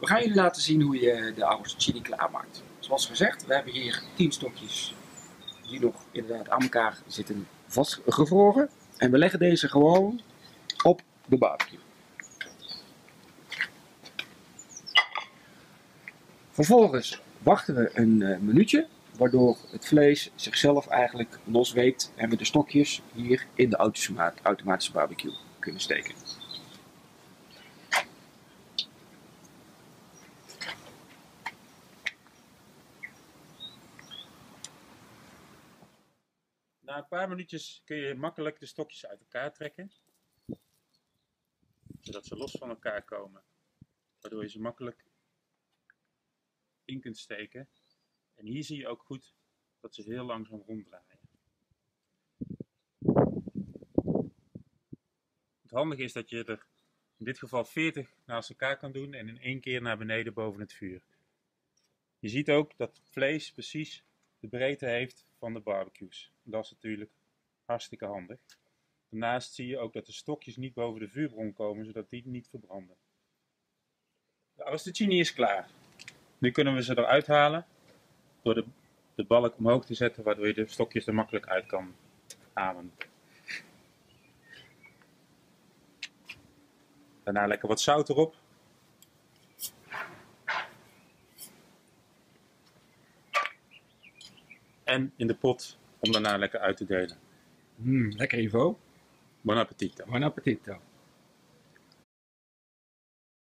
We gaan jullie laten zien hoe je de arrosticini klaarmaakt. Zoals gezegd, we hebben hier 10 stokjes die nog inderdaad aan elkaar zitten vastgevroren. En we leggen deze gewoon op de barbecue. Vervolgens wachten we een minuutje, waardoor het vlees zichzelf eigenlijk losweekt en we de stokjes hier in de automatische barbecue kunnen steken. Na een paar minuutjes kun je makkelijk de stokjes uit elkaar trekken, zodat ze los van elkaar komen, waardoor je ze makkelijk in kunt steken. En hier zie je ook goed dat ze heel langzaam ronddraaien. Het handige is dat je er in dit geval 40 naast elkaar kan doen en in één keer naar beneden boven het vuur. Je ziet ook dat het vlees precies de breedte heeft van de barbecues. Dat is natuurlijk hartstikke handig. Daarnaast zie je ook dat de stokjes niet boven de vuurbron komen, zodat die niet verbranden. De arrosticini is klaar. Nu kunnen we ze eruit halen door de balk omhoog te zetten, waardoor je de stokjes er makkelijk uit kan halen. Daarna lekker wat zout erop. En in de pot om daarna lekker uit te delen. Lekker Ivo. Buon appetito. Buon appetito.